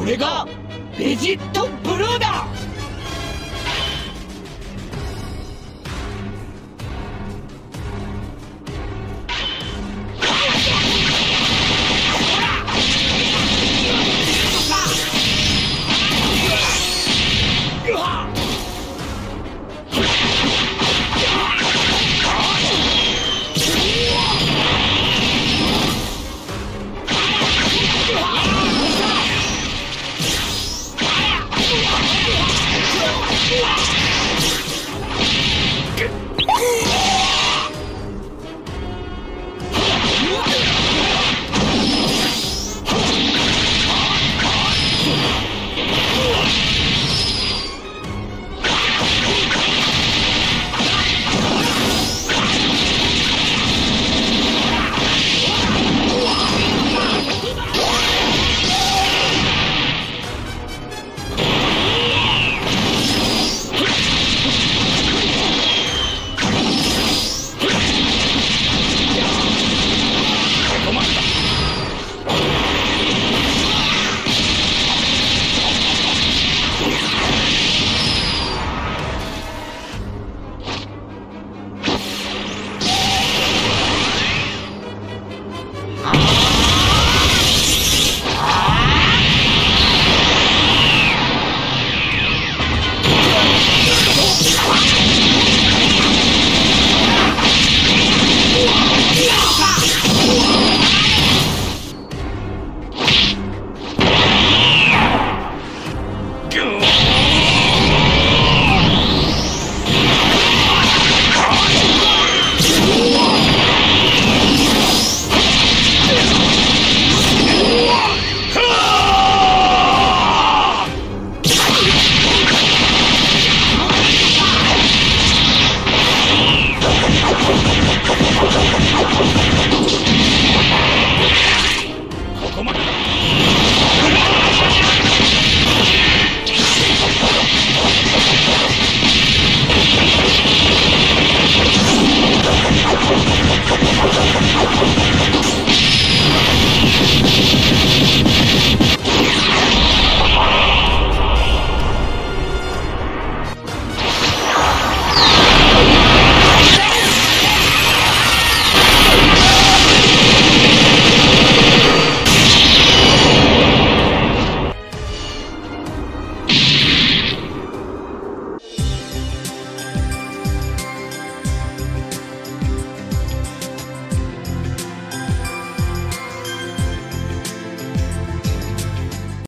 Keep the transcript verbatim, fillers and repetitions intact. これがベジットブルーだ。